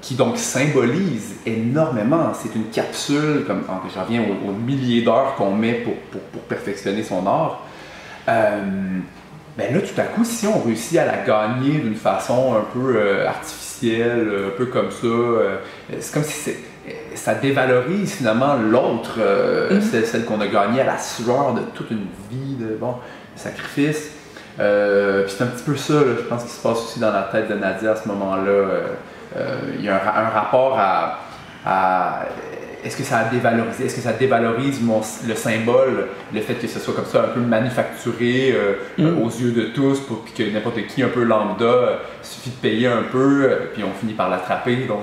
qui donc symbolise énormément. C'est une capsule, comme je reviens aux, aux milliers d'heures qu'on met pour, pour, pour perfectionner son art. Euh, ben là, tout à coup, si on réussit à la gagner d'une façon un peu euh, artificielle, un peu comme ça, euh, c'est comme si c'est... ça dévalorise finalement l'autre, euh, mmh. celle, celle qu'on a gagnée à la sueur de toute une vie de bon, sacrifice. Euh, puis c'est un petit peu ça, là, je pense, qui se passe aussi dans la tête de Nadia à ce moment-là. Il euh, euh, y a un, un rapport à, à est-ce que ça a dévalorisé, est-ce que ça dévalorise mon, le symbole, le fait que ce soit comme ça un peu manufacturé euh, mmh. aux yeux de tous, pour que n'importe qui un peu lambda, suffit de payer un peu, puis on finit par l'attraper. Donc,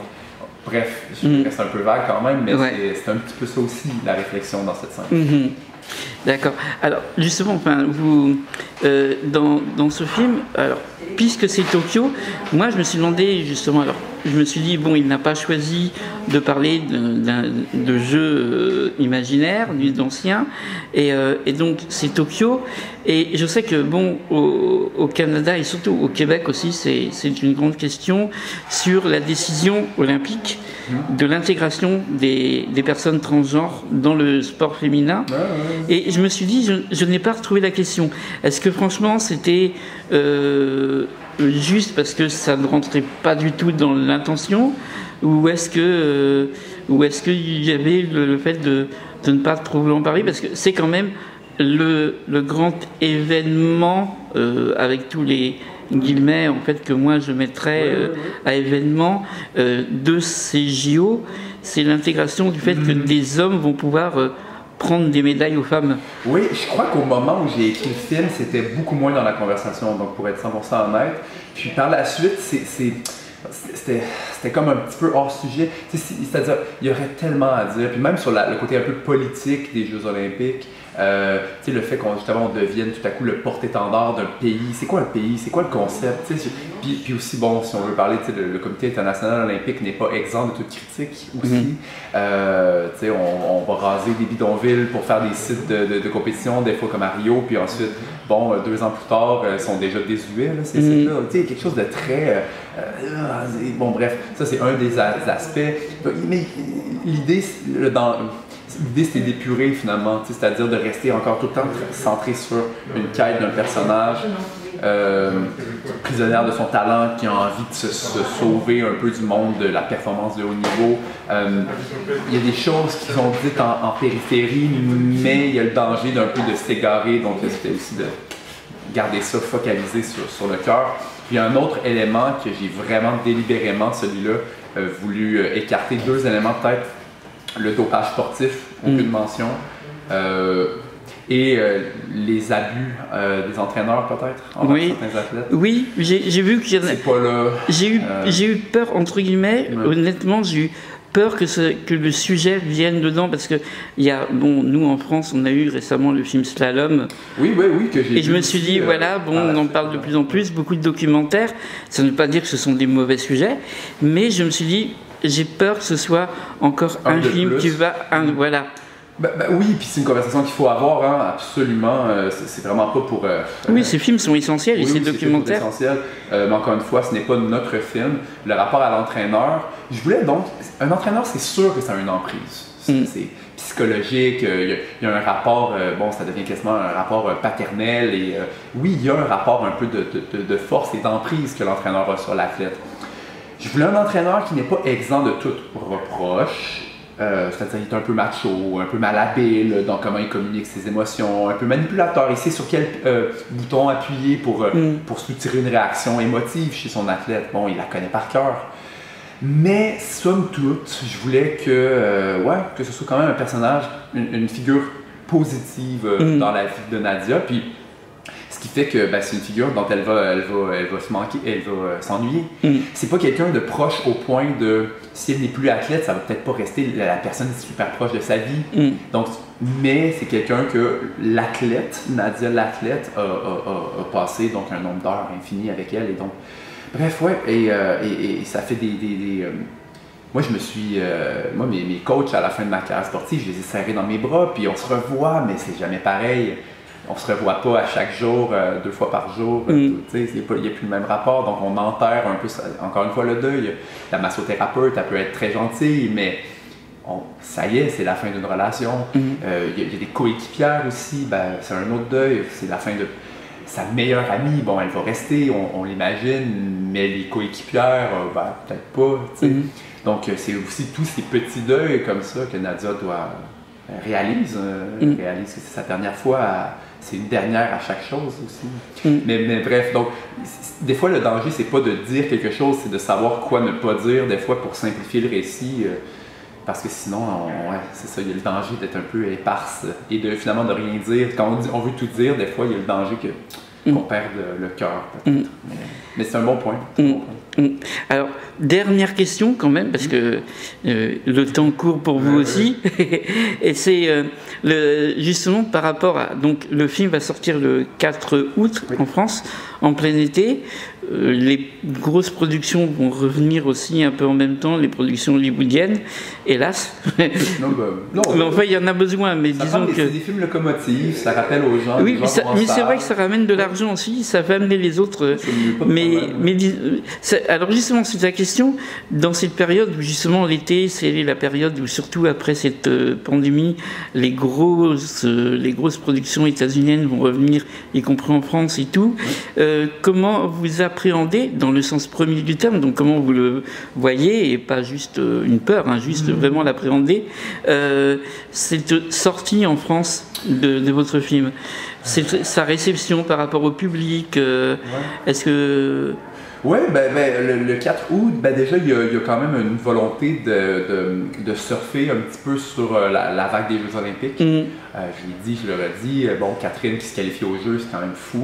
bref, je reste mm. un peu vague quand même, mais ouais. c'est un petit peu ça aussi, la réflexion dans cette scène. Mm-hmm. D'accord. Alors, justement, enfin, vous, euh, dans, dans ce film, alors, puisque c'est Tokyo, moi je me suis demandé, justement, alors, je me suis dit, bon, il n'a pas choisi de parler de, de jeux euh, imaginaires, d'anciens, et, euh, et donc c'est Tokyo, et je sais que, bon, au, au Canada et surtout au Québec aussi, c'est une grande question sur la décision olympique de l'intégration des, des personnes transgenres dans le sport féminin, et je me suis dit, je, je n'ai pas retrouvé la question. Est-ce que, franchement, c'était... Euh, juste parce que ça ne rentrait pas du tout dans l'intention, ou est-ce que euh, ou est-ce qu'il y avait le, le fait de, de ne pas trop en parler, parce que c'est quand même le, le grand événement euh, avec tous les guillemets en fait que moi je mettrais euh, à événement euh, de ces J O, c'est l'intégration du fait que des hommes vont pouvoir euh, prendre des médailles aux femmes. Oui, je crois qu'au moment où j'ai écrit le film, c'était beaucoup moins dans la conversation, donc pour être cent pour cent honnête. Puis par la suite, c'était comme un petit peu hors sujet. C'est-à-dire, il y aurait tellement à dire, puis même sur la, le côté un peu politique des Jeux Olympiques, euh, le fait qu'on justement on devienne tout à coup le porte-étendard d'un pays. C'est quoi le pays? C'est quoi le concept? Puis, puis aussi, bon, si on veut parler, le, le Comité international olympique n'est pas exempt de toute critique aussi. Mm-hmm. euh, on, on va raser des bidonvilles pour faire des sites de, de, de compétition, des fois comme à Rio, puis ensuite, bon, deux ans plus tard, ils sont déjà désuets. C'est mm-hmm. quelque chose de très... Euh, bon, bref, ça c'est un des aspects. Mais l'idée, dans... L'idée, c'était d'épurer finalement, c'est-à-dire de rester encore tout le temps centré sur une quête d'un personnage euh, prisonnière de son talent, qui a envie de se, se sauver un peu du monde de la performance de haut niveau. Euh, il y a des choses qui sont dites en, en périphérie, mais il y a le danger d'un peu de s'égarer, donc c'était aussi de garder ça focalisé sur, sur le cœur. Puis un autre élément que j'ai vraiment délibérément, celui-là, euh, voulu euh, écarter, deux éléments peut-être. Le dopage sportif, aucune mm. mention, euh, et euh, les abus euh, des entraîneurs peut-être, envers oui. certains athlètes. Oui, j'ai vu qu'il y en a... C'est pas là... J'ai eu, euh... eu peur, entre guillemets, mm. honnêtement, j'ai eu peur que, ce, que le sujet vienne dedans, parce que, y a, bon, nous en France, on a eu récemment le film Slalom. Oui, oui, oui, que j'ai vu. Et je me suis dit, euh, voilà, bon, on en parle de plus en plus, beaucoup de documentaires, ça ne veut pas dire que ce sont des mauvais sujets, mais je me suis dit... J'ai peur que ce soit encore un, un film plus. qui va... Un, voilà. Ben, ben oui, puis c'est une conversation qu'il faut avoir, hein, absolument. Euh, c'est vraiment pas pour... Euh, oui, euh, ces films sont essentiels, oui, et ces oui, documentaires. Ces films sont essentiels, euh, mais encore une fois, ce n'est pas notre film. Le rapport à l'entraîneur... Je voulais donc... Un entraîneur, c'est sûr que ça a une emprise. Mm. Puis psychologique, il y, y a un rapport, euh, bon, ça devient quasiment un rapport euh, paternel, et euh, oui, il y a un rapport un peu de, de, de force et d'emprise que l'entraîneur a sur l'athlète. Je voulais un entraîneur qui n'est pas exempt de toute reproche, euh, c'est-à-dire il est un peu macho, un peu malhabile dans comment il communique ses émotions, un peu manipulateur, il sait sur quel euh, bouton appuyer pour, euh, mm. pour soutirer une réaction émotive chez son athlète, bon, il la connaît par cœur. Mais, somme toute, je voulais que, euh, ouais, que ce soit quand même un personnage, une, une figure positive euh, mmh. dans la vie de Nadia. Puis, ce qui fait que ben, c'est une figure dont elle va, elle va, elle va se manquer, elle va euh, s'ennuyer. Mmh. C'est pas quelqu'un de proche au point de, si elle n'est plus athlète, ça va peut-être pas rester la, la personne super proche de sa vie. Mmh. Donc, mais c'est quelqu'un que l'athlète, Nadia l'athlète, a, a, a, a passé donc un nombre d'heures infini avec elle et donc... Bref, ouais, et, euh, et, et ça fait des... des, des euh... Moi, je me suis... Euh... Moi, mes, mes coachs, à la fin de ma carrière sportive, je les ai serrés dans mes bras, puis on se revoit, mais c'est jamais pareil. On se revoit pas à chaque jour, euh, deux fois par jour, mm. tu sais, il n'y a plus le même rapport, donc on enterre un peu, ça, encore une fois, le deuil. La massothérapeute, elle peut être très gentille, mais on... ça y est, c'est la fin d'une relation. Il mm. euh, y, y a des coéquipières aussi, ben, c'est un autre deuil, c'est la fin de... Sa meilleure amie, bon, elle va rester, on, on l'imagine, mais les coéquipières, euh, ben, peut-être pas, tu sais. Mm -hmm. Donc, c'est aussi tous ces petits deuils comme ça que Nadia doit euh, réalise, euh, mm -hmm. réalise que c'est sa dernière fois, c'est une dernière à chaque chose aussi. Mm -hmm. mais, mais bref, donc, des fois, le danger, c'est pas de dire quelque chose, c'est de savoir quoi ne pas dire, des fois, pour simplifier le récit, euh, parce que sinon, ouais, c'est ça, il y a le danger d'être un peu éparse et de finalement de rien dire. Quand on, dit, on veut tout dire, des fois, il y a le danger que, mm. qu'on perde le cœur, peut-être. Mm. Mais, mais c'est un bon point. Mm. Bon point. Mm. Alors, dernière question quand même, parce mm. que euh, le temps court pour vous euh, aussi. Euh. Et c'est euh, justement par rapport à... Donc, le film va sortir le quatre août oui. en France, en plein été. Euh, les grosses productions vont revenir aussi un peu en même temps, les productions hollywoodiennes, hélas. Non, ben, non, mais enfin, il y en a besoin, mais ça disons des, que... C'est des films locomotives, ça rappelle aux gens... Oui, ça, mais c'est vrai que ça ramène de l'argent aussi, ça va amener les autres... Mais, mais, mais, alors justement, c'est la question, dans cette période où justement l'été, c'est la période où surtout après cette euh, pandémie, les grosses, euh, les grosses productions états-uniennes vont revenir, y compris en France et tout, oui. euh, comment vous avez appréhender dans le sens premier du terme, donc comment vous le voyez, et pas juste une peur, hein, juste mmh. vraiment l'appréhender, euh, cette sortie en France de, de votre film, cette, sa réception par rapport au public, euh, ouais. est-ce que... Oui, ben, ben, le, le quatre août, ben, déjà, il y, y a quand même une volonté de, de, de surfer un petit peu sur euh, la, la vague des Jeux Olympiques. Mm. Euh, je l'ai dit, je le redis, bon, Katerine qui se qualifie aux Jeux, c'est quand même fou.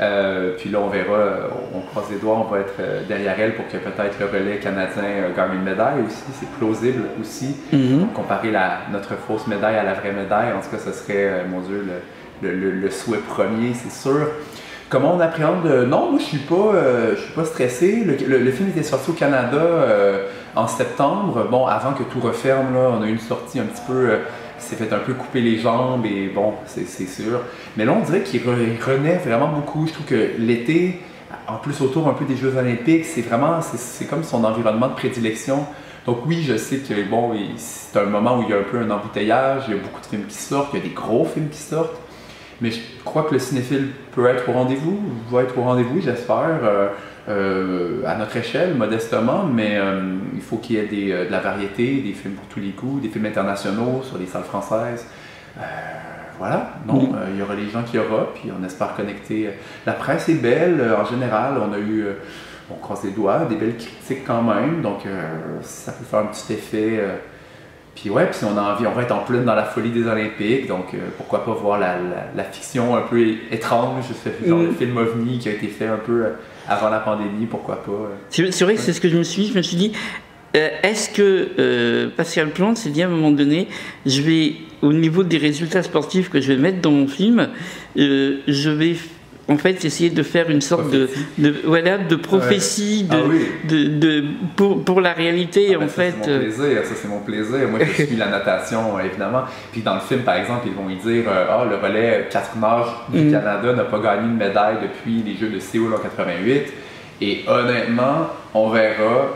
euh, puis là, on verra, on, on croise les doigts, on va être derrière elle pour que peut-être le relais canadien gagne une médaille aussi, c'est plausible aussi. Mm-hmm. Comparer la, notre fausse médaille à la vraie médaille, en tout cas, ce serait, mon Dieu, le, le, le, le souhait premier, c'est sûr. Comment on appréhende? Non, moi je suis pas, euh, je suis pas stressé. Le, le, le film était sorti au Canada euh, en septembre. Bon, avant que tout referme, là, on a eu une sortie un petit peu, euh, s'est fait un peu couper les jambes et bon, c'est sûr. Mais là, on dirait qu'il re, renaît vraiment beaucoup. Je trouve que l'été, en plus autour un peu des Jeux Olympiques, c'est vraiment, c'est comme son environnement de prédilection. Donc oui, je sais que bon, c'est un moment où il y a un peu un embouteillage. Il y a beaucoup de films qui sortent, il y a des gros films qui sortent. Mais je crois que le cinéphile peut être au rendez-vous, va être au rendez-vous, j'espère, euh, euh, à notre échelle, modestement, mais euh, il faut qu'il y ait des, euh, de la variété, des films pour tous les coups, des films internationaux sur les salles françaises. Euh, voilà, non, euh, il y aura les gens qu'il y aura, puis on espère connecter. La presse est belle, euh, en général, on a eu, euh, on croise les doigts, des belles critiques quand même, donc euh, ça peut faire un petit effet... Euh, Puis ouais, puis on a envie, on va être en pleine dans la folie des Olympiques, donc euh, pourquoi pas voir la, la, la fiction un peu étrange, ce genre de film ovni qui a été fait un peu avant la pandémie, pourquoi pas. Euh. C'est vrai que c'est ce que je me suis dit, je me suis dit, euh, est-ce que euh, Pascal Plante s'est dit à un moment donné, je vais, au niveau des résultats sportifs que je vais mettre dans mon film, euh, je vais en fait essayer de faire une sorte de, de voilà de prophétie ouais. ah, de, oui. de, de, de pour pour la réalité ah, ben en ça, fait c'est mon plaisir, ça c'est mon plaisir. Moi je suis la natation évidemment, puis dans le film par exemple ils vont y dire ah oh, le relais quatre nages du mm. Canada n'a pas gagné une médaille depuis les Jeux de Séoul en quatre-vingt-huit. Et honnêtement, on verra,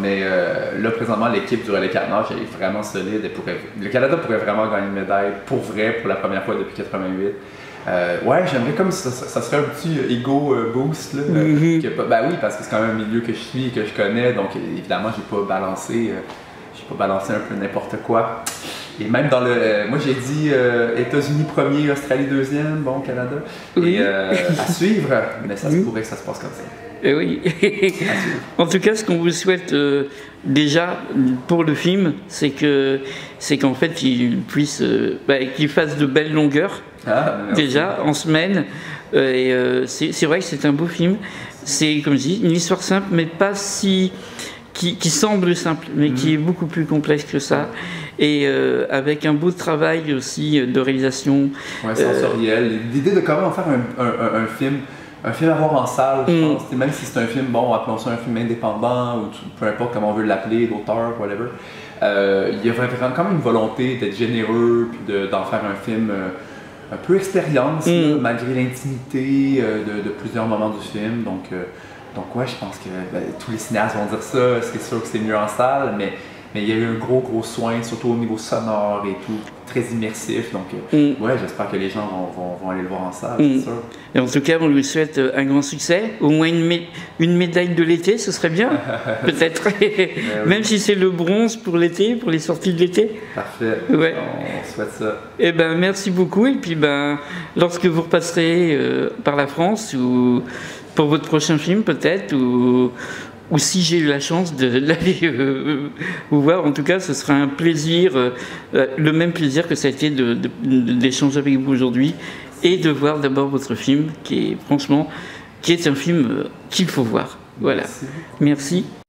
mais euh, là présentement l'équipe du relais quatre nages est vraiment solide et pourrait, le Canada pourrait vraiment gagner une médaille pour vrai pour la première fois depuis quatre-vingt-huit. Euh, ouais, j'aimerais comme ça, ça, ça serait un petit ego euh, boost là. Mm-hmm. Que, ben oui, parce que c'est quand même un milieu que je suis, que je connais, donc évidemment j'ai pas balancé, euh, j'ai pas balancé un peu n'importe quoi. Et même dans le, euh, moi j'ai dit euh, États-Unis premier, Australie deuxième, bon Canada. Oui. Et euh, à suivre, mais ça se pourrait que ça se passe comme ça. Et oui. En tout cas, ce qu'on vous souhaite euh, déjà pour le film, c'est que c'est qu'en fait il puisse, euh, bah, qu'il fasse de belles longueurs. Ah, déjà en semaine. Euh, et euh, c'est vrai que c'est un beau film. C'est comme je dis, une histoire simple, mais pas si qui, qui semble simple, mais mmh. qui est beaucoup plus complexe que ça. Et euh, avec un beau travail aussi de réalisation ouais, sensorielle. Euh, L'idée de comment faire un, un, un film, un film à voir en salle, je mm. pense. Et même si c'est un film, bon, appelons ça un film indépendant ou tout, peu importe comment on veut l'appeler, d'auteur, whatever. Euh, il y a vraiment quand même une volonté d'être généreux puis de, d'en faire un film euh, un peu expérience, mm. là, malgré l'intimité euh, de, de plusieurs moments du film. Donc, euh, donc ouais, je pense que ben, tous les cinéastes vont dire ça. C'est sûr que c'est mieux en salle, mais. Mais il y a eu un gros gros soin, surtout au niveau sonore et tout, très immersif. Donc, mm. ouais, j'espère que les gens vont, vont, vont aller le voir en salle, mm. c'est sûr. Et en tout cas, on lui souhaite un grand succès. Au moins une, mé une médaille de l'été, ce serait bien, peut-être. Oui. Même si c'est le bronze pour l'été, pour les sorties de l'été. Parfait, ouais. On souhaite ça. Eh ben, merci beaucoup. Et puis, ben, lorsque vous repasserez euh, par la France, ou pour votre prochain film peut-être, ou... ou si j'ai eu la chance de l'aller euh, vous voir, en tout cas, ce sera un plaisir, euh, le même plaisir que ça a été d'échanger avec vous aujourd'hui et de voir d'abord votre film, qui est franchement, qui est un film euh, qu'il faut voir. Voilà. Merci. Merci.